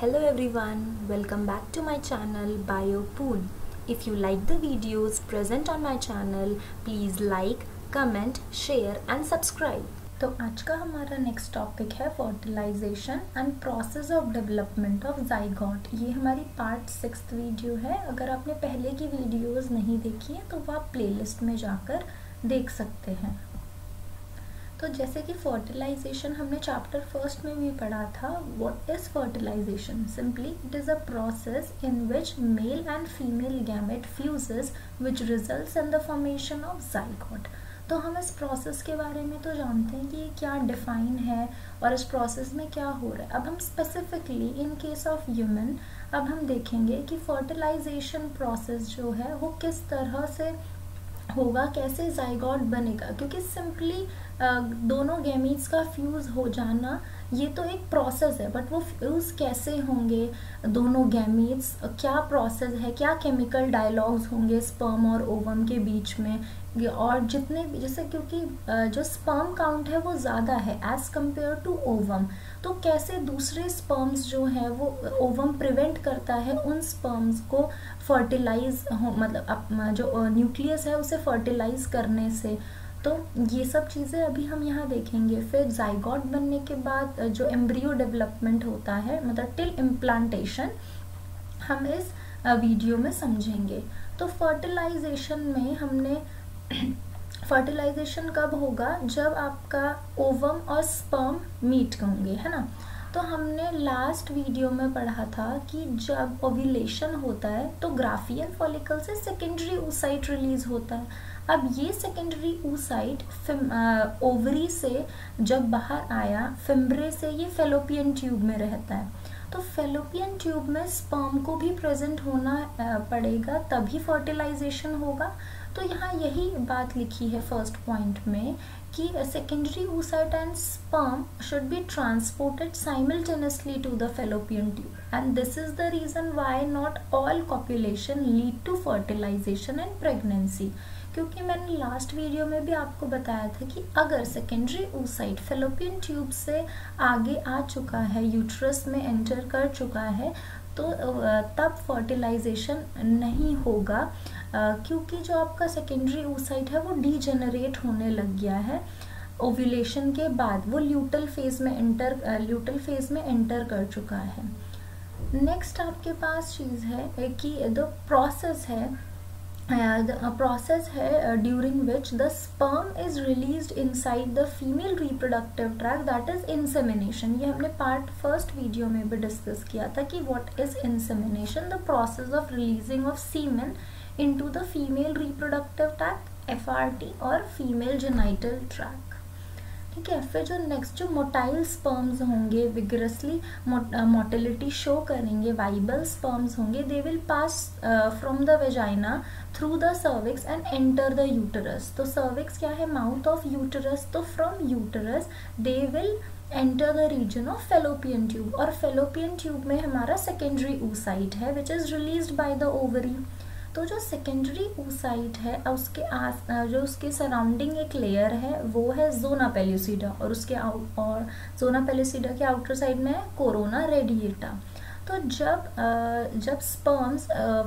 Hello everyone, welcome back to my channel Bio Pool. If you like the videos present on my channel, please like, comment, share and subscribe. तो आज का हमारा next topic है fertilisation and process of development of zygote. ये हमारी part 6 video है। अगर आपने पहले की वीडियोस नहीं देखी है तो आप प्लेलिस्ट में जाकर देख सकते हैं। तो जैसे कि फर्टिलाइजेशन हमने चैप्टर फर्स्ट में भी पढ़ा था। What is fertilisation? Simply it is a process in which male and female gamete fuses which results in the formation of zygote. तो हम इस प्रोसेस के बारे में तो जानते हैं कि ये क्या डिफाइन है और इस प्रोसेस में क्या हो रहा है। अब हम specifically in case of human अब हम देखेंगे कि फर्टिलाइजेशन प्रोसेस जो है वो किस तरह से होगा, कैसे जाइगोट बनेगा, क्योंकि सिंपली दोनों गैमीट्स का फ्यूज़ हो जाना ये तो एक प्रोसेस है, बट वो फ्यूज़ कैसे होंगे, दोनों गैमीट्स क्या प्रोसेस है, क्या केमिकल डायलॉग्स होंगे स्पर्म और ओवम के बीच में, और जितने जैसे क्योंकि जो स्पर्म काउंट है वो ज़्यादा है एज़ कम्पेयर टू ओवम, तो कैसे दूसरे स्पर्म्स जो है वो ओवम प्रिवेंट करता है उन स्पर्म्स को फर्टिलाइज हो, मतलब जो न्यूक्लियस है उसे फर्टिलाइज करने से। तो ये सब चीज़ें अभी हम यहाँ देखेंगे। फिर जाइगोट बनने के बाद जो एम्ब्रियो डेवलपमेंट होता है, मतलब टिल इम्प्लांटेशन, हम इस वीडियो में समझेंगे। तो फर्टिलाइजेशन में हमने फर्टिलाइजेशन कब होगा, जब आपका ओवम और स्पर्म मीट होंगे, है ना। तो हमने लास्ट वीडियो में पढ़ा था कि जब ओव्यूलेशन होता है तो ग्राफियल फॉलिकल से सेकेंडरी ओसाइट रिलीज होता है। अब ये सेकेंडरी ओसाइट ओवरी से जब बाहर आया फिम्ब्रे से, ये फेलोपियन ट्यूब में रहता है। तो फेलोपियन ट्यूब में स्पर्म को भी प्रेजेंट होना पड़ेगा तभी फर्टिलाइजेशन होगा। तो यहाँ यही बात लिखी है फर्स्ट पॉइंट में कि secondary oocyte and sperm should be transported simultaneously to the fallopian tube and this is the reason why not all copulation lead to fertilization and pregnancy. क्योंकि मैंने लास्ट वीडियो में भी आपको बताया था कि अगर सेकेंडरी ओसाइट फेलोपियन ट्यूब से आगे आ चुका है, यूट्रस में एंटर कर चुका है, तो तब फर्टिलाइजेशन नहीं होगा, क्योंकि जो आपका सेकेंडरी ओसाइट है वो डीजेनरेट होने लग गया है ओव्यूलेशन के बाद, वो ल्यूटल फेज में एंटर कर चुका है। नेक्स्ट आपके पास चीज़ है कि द प्रोसेस है during which the sperm is release inside the female reproductive tract, that is insemination. ये हमने पार्ट फर्स्ट वीडियो में भी डिस्कस किया था कि what is insemination, the process of releasing of semen into the female reproductive tract FRT और female genital tract, ठीक है। फिर जो नेक्स्ट जो मोटाइल स्पर्म्स होंगे, विगरसली मोटिलिटी शो करेंगे, वाइबल स्पर्म्स होंगे, they will pass from the vagina through the cervix and enter the uterus. तो सर्विक्स क्या है, माउथ ऑफ यूटरस, तो from uterus they will enter the region of fallopian tube और fallopian tube में हमारा secondary oocyte है which is released by the ovary. तो जो सेकेंडरी ओसाइट है उसके आस जो उसके सराउंडिंग एक लेयर है वो है ज़ोना पेल्यूसिडा और उसके आउट और ज़ोना पेल्यूसिडा के आउटर साइड में है कोरोना रेडिएटा। तो जब स्पर्म्स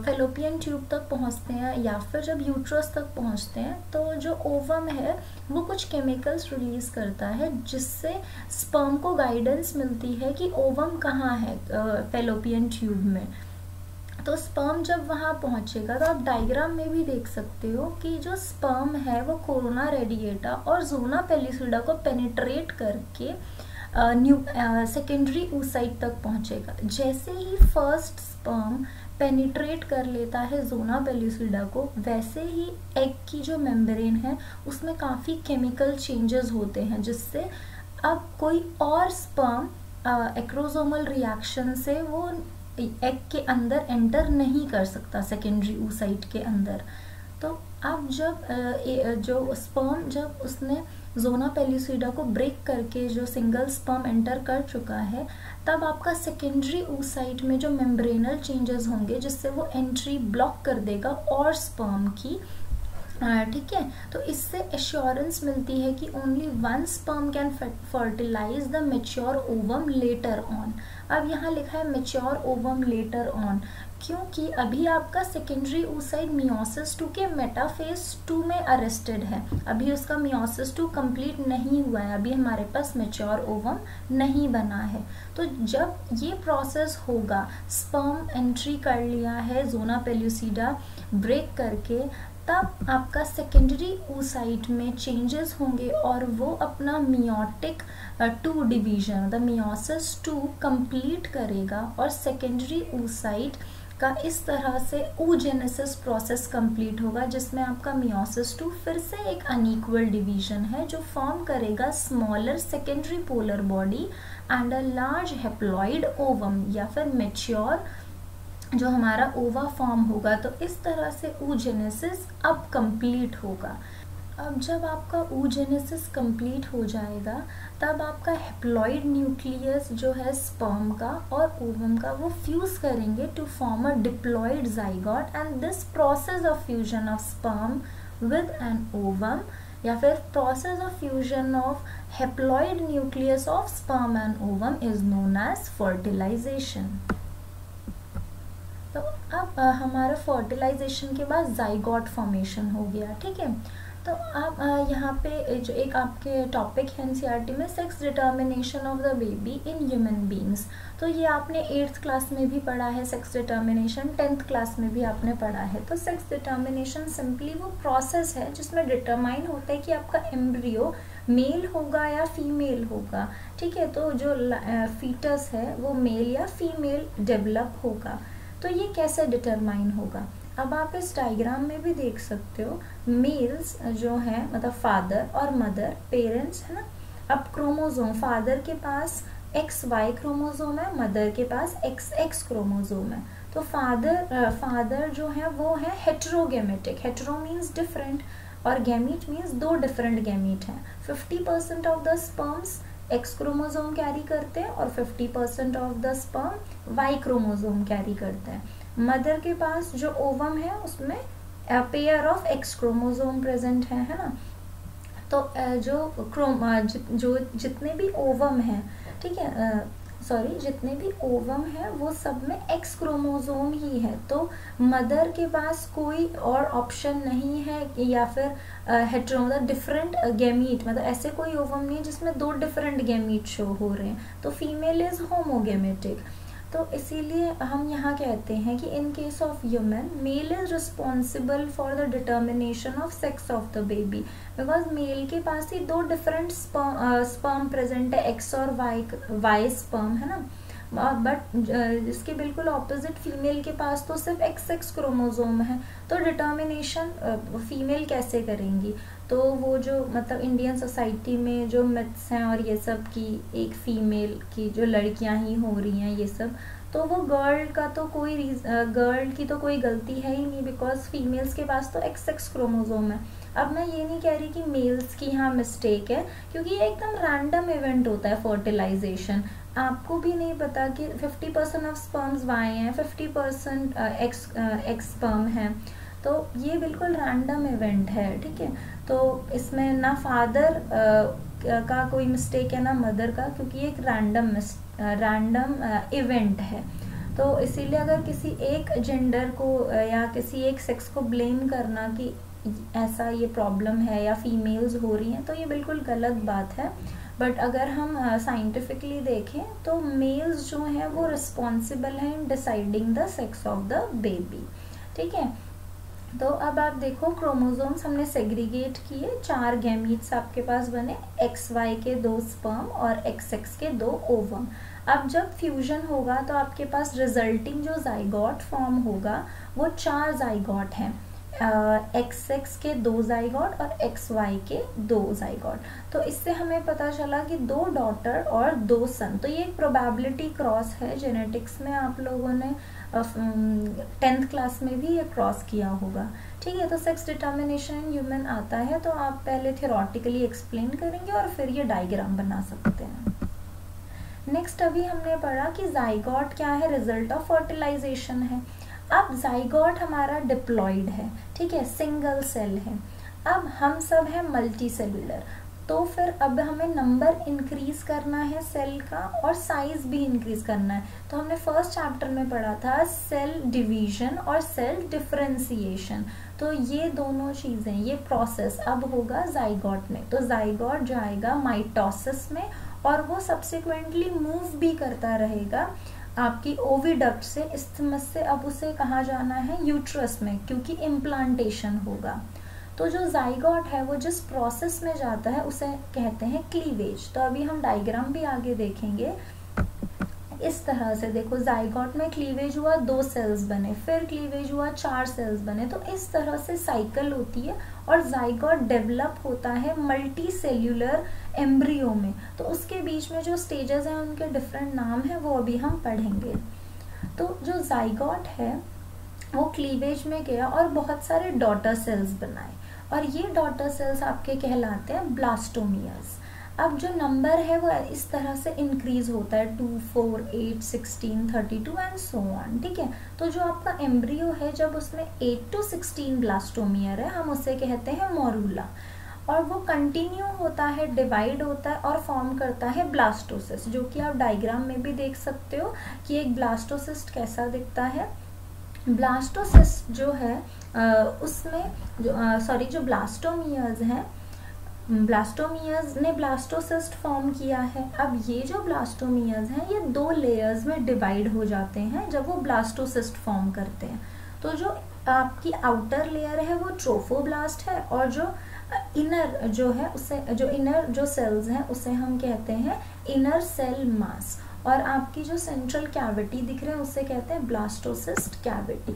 फेलोपियन ट्यूब तक पहुंचते हैं या फिर जब यूट्रस तक पहुंचते हैं तो जो ओवम है वो कुछ केमिकल्स रिलीज़ करता है जिससे स्पर्म को गाइडेंस मिलती है कि ओवम कहाँ है फेलोपियन ट्यूब में। तो स्पर्म जब वहाँ पहुँचेगा तो आप डायग्राम में भी देख सकते हो कि जो स्पर्म है वो कोरोना रेडिएटा और ज़ोना पेल्यूसिडा को पेनिट्रेट करके सेकेंडरी ओसाइट तक पहुँचेगा। जैसे ही फर्स्ट स्पर्म पेनिट्रेट कर लेता है ज़ोना पेल्यूसिडा को, वैसे ही एग की जो मेम्ब्रेन है उसमें काफ़ी केमिकल चेंजेस होते हैं जिससे अब कोई और स्पर्म एक्रोसोमल रिएक्शन से वो एग के अंदर एंटर नहीं कर सकता सेकेंडरी ओसाइट के अंदर। तो अब जब जो स्पर्म जब उसने ज़ोना पेल्यूसिडा को ब्रेक करके जो सिंगल स्पर्म एंटर कर चुका है तब आपका सेकेंडरी ओसाइट में जो मेम्ब्रेनल चेंजेस होंगे जिससे वो एंट्री ब्लॉक कर देगा और स्पर्म की ठीक है, तो इससे एश्योरेंस मिलती है कि only one sperm can fertilise the mature ovum later on. अब यहाँ लिखा है मैच्योर ओवम लेटर ऑन, क्योंकि अभी आपका सेकेंडरी ओसाइड मियोसिस टू के मेटाफेज 2 में अरेस्टेड है, अभी उसका मियोसिस 2 कंप्लीट नहीं हुआ है, अभी हमारे पास मैच्योर ओवम नहीं बना है। तो जब ये प्रोसेस होगा, स्पर्म एंट्री कर लिया है जोना पेल्यूसिडा ब्रेक करके, तब आपका सेकेंडरी ओसाइट में चेंजेस होंगे और वो अपना मियोटिक 2 डिवीजन मतलब मियोसिस 2 कंप्लीट करेगा और सेकेंडरी ओसाइट का इस तरह से ओजेनेसिस प्रोसेस कंप्लीट होगा, जिसमें आपका मियोसिस 2 फिर से एक अनइक्वल डिवीजन है जो फॉर्म करेगा smaller secondary polar body and a large haploid ovum या फिर मैच्योर जो हमारा ओवा फॉर्म होगा। तो इस तरह से ओजेनेसिस अब कंप्लीट होगा। अब जब आपका ओजेनेसिस कंप्लीट हो जाएगा, तब आपका हैप्लॉइड न्यूक्लियस जो है स्पर्म का और ओवम का वो फ्यूज करेंगे to form a diploid zygote and this process of fusion of sperm with an ovum या फिर process of fusion of haploid nucleus of sperm and ovum is known as fertilisation. तो अब हमारा fertilisation के बाद zygote formation हो गया, ठीक है। तो आप यहाँ पे जो एक आपके टॉपिक है NCERT में sex determination of the baby in human beings, तो ये आपने 8th क्लास में भी पढ़ा है सेक्स डिटर्मिनेशन, 10th क्लास में भी आपने पढ़ा है। तो सेक्स डिटर्मिनेशन सिंपली वो प्रोसेस है जिसमें डिटरमाइन होता है कि आपका एम्ब्रियो मेल होगा या फीमेल होगा, ठीक है। तो जो फीटस है वो मेल या फीमेल डेवलप होगा। तो ये कैसे डिटरमाइन होगा, अब आप इस डायग्राम में भी देख सकते हो, मेल्स जो है मतलब फादर और मदर पेरेंट्स है ना। अब क्रोमोसोम फादर के पास XY क्रोमोसोम है, मदर के पास XX क्रोमोसोम है। तो फादर जो है वो है हेट्रोगेमेटिक, हेट्रो मीन्स डिफरेंट और गैमीट मीन्स 2 डिफरेंट गैमीट हैं। 50% of the sperms X chromosome carry करते हैं और 50% of the sperm Y chromosome carry करते हैं। मदर के पास जो ओवम है उसमें pair of X chromosome present है ना। तो जो जितने भी ओवम हैं, ठीक है, जितने भी ओवम है वो सब में X क्रोमोसोम ही है। तो मदर के पास कोई और ऑप्शन नहीं है या फिर हेट्रो मतलब डिफरेंट गैमीट, मतलब ऐसे कोई ओवम नहीं जिसमें 2 डिफरेंट गैमीट शो हो रहे हैं। तो फीमेल इज होमोगेमेटिक, तो इसीलिए हम यहाँ कहते हैं कि in case of human male is responsible for the determination of sex of the baby, because male के पास ही 2 डिफरेंट स्पर्म प्रेजेंट है, X और वाई स्पर्म है ना। बट इसके बिल्कुल ऑपोजिट फीमेल के पास तो सिर्फ XX क्रोमोसोम है। तो डिटर्मिनेशन फीमेल कैसे करेंगी, तो वो जो मतलब इंडियन सोसाइटी में जो मिथ्स हैं और ये सब की एक फीमेल की जो लड़कियां ही हो रही हैं ये सब, तो वो गर्ल की तो कोई गलती है ही नहीं, बिकॉज फीमेल्स के पास तो XX क्रोमोसोम है। अब मैं ये नहीं कह रही कि मेल्स की यहाँ मिस्टेक है, क्योंकि ये एकदम रैंडम इवेंट होता है फर्टिलाइजेशन। आपको भी नहीं पता कि 50% ऑफ स्पर्म्स वाई हैं, 50% X स्पर्म हैं, तो ये बिल्कुल रैंडम इवेंट है, ठीक है। तो इसमें ना फादर का कोई मिस्टेक है ना मदर का, क्योंकि ये एक रैंडम इवेंट है। तो इसीलिए अगर किसी एक जेंडर को या किसी एक सेक्स को ब्लेम करना कि ऐसा ये प्रॉब्लम है या फीमेल्स हो रही हैं, तो ये बिल्कुल गलत बात है। बट अगर हम साइंटिफिकली देखें तो मेल्स जो हैं वो रिस्पॉन्सिबल हैं in deciding the sex of the baby, ठीक है। तो अब आप देखो क्रोमोसोम्स हमने सेग्रीगेट किए, 4 गैमीट्स आपके पास बने, XY के 2 स्पर्म और XX के 2 ओवम। अब जब फ्यूजन होगा तो आपके पास रिजल्टिंग जो जाइगोट फॉर्म होगा वो 4 जाइगोट हैं, XX के 2 जाइगोट और XY के 2 जाइगोट। तो इससे हमें पता चला कि 2 डॉटर और 2 सन। तो ये एक प्रोबेबिलिटी क्रॉस है, जेनेटिक्स में आप लोगों ने 10th क्लास में भी ये क्रॉस किया होगा, ठीक है। तो सेक्स डिटर्मिनेशन इन ह्यूमन आता है, तो आप पहले थियोरेटिकली एक्सप्लेन करेंगे और फिर ये डायग्राम बना सकते हैं। नेक्स्ट अभी हमने पढ़ा कि जाइगोट क्या है, रिजल्ट ऑफ फर्टिलाइजेशन है। अब जाइगोट हमारा डिप्लॉयड है, ठीक है, सिंगल सेल है। अब हम सब है मल्टी सेलुलर, तो फिर अब हमें नंबर इंक्रीज करना है सेल का और साइज भी इंक्रीज करना है। तो हमने फर्स्ट चैप्टर में पढ़ा था सेल डिवीजन और सेल डिफरेंशिएशन, तो ये दोनों चीज़ें, ये प्रोसेस अब होगा जाइगोट में। तो जाइगोट जाएगा माइटोसिस में और वो सब्सिक्वेंटली मूव भी करता रहेगा आपकी ओविडक्ट से, इस्थमस से अब उसे कहाँ जाना है, यूट्रस में, क्योंकि इम्प्लांटेशन होगा। तो जो जाइगोट है वो जिस प्रोसेस में जाता है उसे कहते हैं क्लीवेज। तो अभी हम डायग्राम भी आगे देखेंगे। इस तरह से देखो, जाइगोट में क्लीवेज हुआ, 2 सेल्स बने, फिर क्लीवेज हुआ, 4 सेल्स बने। तो इस तरह से साइकिल होती है और जाइगोट डेवलप होता है मल्टी सेल्यूलर एम्ब्रियो में। तो उसके बीच में जो स्टेजेस हैं उनके डिफरेंट नाम हैं, वो अभी हम पढ़ेंगे। तो जो जाइगोट है वो क्लीवेज में गया और बहुत सारे डॉटर सेल्स बनाए और ये डॉटर सेल्स आपके कहलाते हैं ब्लास्टोमियर्स। अब जो नंबर है वो इस तरह से इंक्रीज होता है 2, 4, 8, 16, 32 एंड सो ऑन, ठीक है। तो जो आपका एम्ब्रियो है जब उसमें 8 to 16 ब्लास्टोमियर है, हम उसे कहते हैं मोरूला, और वो कंटिन्यू होता है, डिवाइड होता है और फॉर्म करता है ब्लास्टोसिस्ट, जो कि आप डायग्राम में भी देख सकते हो कि एक ब्लास्टोसिस्ट कैसा दिखता है। ब्लास्टोसिस्ट जो है जो ब्लास्टोमियर्स हैं, ब्लास्टोमियर्स ने ब्लास्टोसिस्ट फॉर्म किया है। अब ये जो ब्लास्टोमियर्स हैं ये 2 लेयर्स में डिवाइड हो जाते हैं जब वो ब्लास्टोसिस्ट फॉर्म करते हैं। तो जो आपकी आउटर लेयर है वो ट्रोफोब्लास्ट है और जो इनर जो है उसे, जो इनर जो सेल्स हैं उसे हम कहते हैं इनर सेल मास, और आपकी जो सेंट्रल कैविटी दिख रहे हैं उसे कहते हैं ब्लास्टोसिस्ट कैविटी,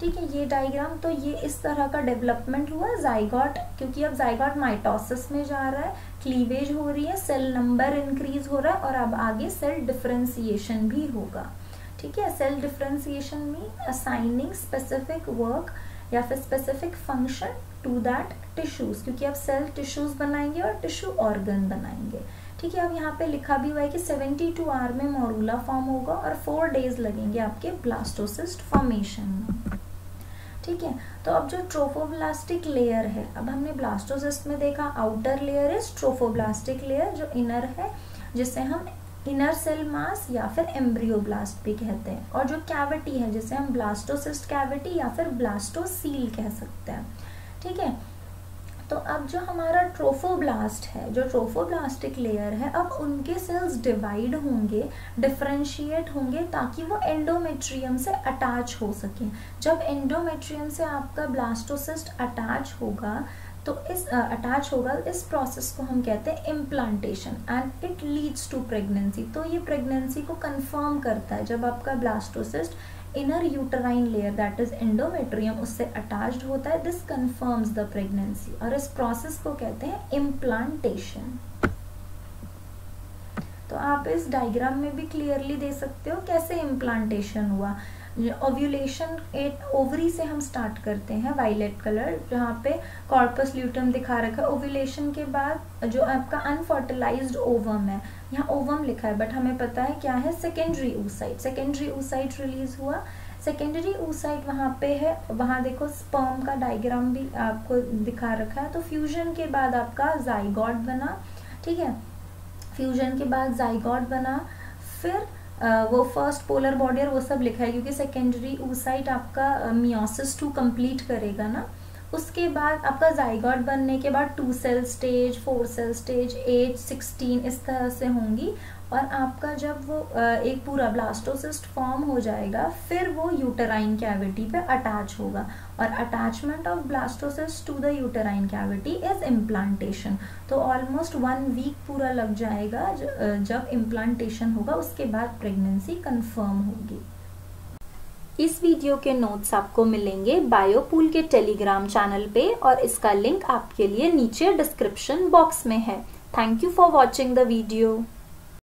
ठीक है, ये डायग्राम। तो ये इस तरह का डेवलपमेंट हुआ जाइगोट, क्योंकि अब जाइगोट माइटोसिस में जा रहा है, क्लीवेज हो रही है, सेल नंबर इंक्रीज हो रहा है और अब आगे सेल डिफरेंशिएशन भी होगा, ठीक है। सेल डिफरेंशिएशन में असाइनिंग स्पेसिफिक वर्क या फिर specific function to that tissues, क्योंकि आप सेल टिश्यूज बनाएंगे और टिश्यू ऑर्गन बनाएंगे, ठीक है। अब यहाँ पे लिखा भी हुआ है कि 72 आवर में मोरूला फॉर्म होगा और 4 डेज लगेंगे आपके ब्लास्टोसिस्ट फॉर्मेशन में, ठीक है। तो अब जो ट्रोफोब्लास्टिक लेयर है, अब हमने ब्लास्टोसिस्ट में देखा outer layer is trophoblastic layer, जो इनर है जिसे हम इनर सेल मास या फिर एम्ब्रियोब्लास्ट भी कहते हैं, और जो कैविटी है जिसे हम ब्लास्टोसिस्ट कैविटी या फिर ब्लास्टोसील कह सकते हैं, ठीक है। तो अब जो हमारा ट्रोफोब्लास्ट है, जो ट्रोफोब्लास्टिक लेयर है, अब उनके सेल्स डिवाइड होंगे, डिफरेंशिएट होंगे ताकि वो एंडोमेट्रियम से अटैच हो सकें। जब एंडोमेट्रियम से आपका ब्लास्टोसिस्ट अटैच होगा तो इस प्रोसेस को हम कहते हैं implantation and it leads to pregnancy. तो ये प्रेगनेंसी को कंफर्म करता है जब आपका blastocyst inner uterine layer that is endometrium उससे अटैच्ड होता है, दिस कंफर्म्स द प्रेगनेंसी और इस प्रोसेस को कहते हैं इम्प्लांटेशन। तो आप इस डायग्राम में भी क्लियरली दे सकते हो कैसे इम्प्लांटेशन हुआ। ओव्यूलेशन एट ओवरी से हम स्टार्ट करते हैं, वायलेट कलर, जहाँ पे कॉर्पस ल्यूटम दिखा रखा है। ओव्यूलेशन के बाद जो आपका अनफर्टिलाइज्ड ओवम है, यहाँ ओवम लिखा है बट हमें पता है क्या है, secondary oocyte, secondary oocyte release हुआ। सेकेंडरी ओसाइट वहाँ पे है, वहाँ देखो स्पर्म का डायग्राम भी आपको दिखा रखा है। तो फ्यूजन के बाद आपका जाइगोट बना, ठीक है, फ्यूजन के बाद जाइगोट बना, फिर वो फर्स्ट पोलर बॉर्डर वो सब लिखा है क्योंकि सेकेंडरी ओसाइट आपका मियोसिस 2 कंप्लीट करेगा ना। उसके बाद आपका जाइगोट बनने के बाद 2 सेल स्टेज, 4 सेल स्टेज, 8, 16 इस तरह से होंगी और आपका जब वो एक पूरा ब्लास्टोसिस्ट फॉर्म हो जाएगा फिर वो यूटराइन कैविटी पे अटैच होगा और attachment of blastocyst to the uterine cavity is implantation. तो ऑलमोस्ट 1 वीक पूरा लग जाएगा जब इम्प्लांटेशन होगा, उसके बाद प्रेगनेंसी कंफर्म होगी। इस वीडियो के नोट्स आपको मिलेंगे बायोपूल के टेलीग्राम चैनल पे और इसका लिंक आपके लिए नीचे डिस्क्रिप्शन बॉक्स में है। Thank you for watching the video.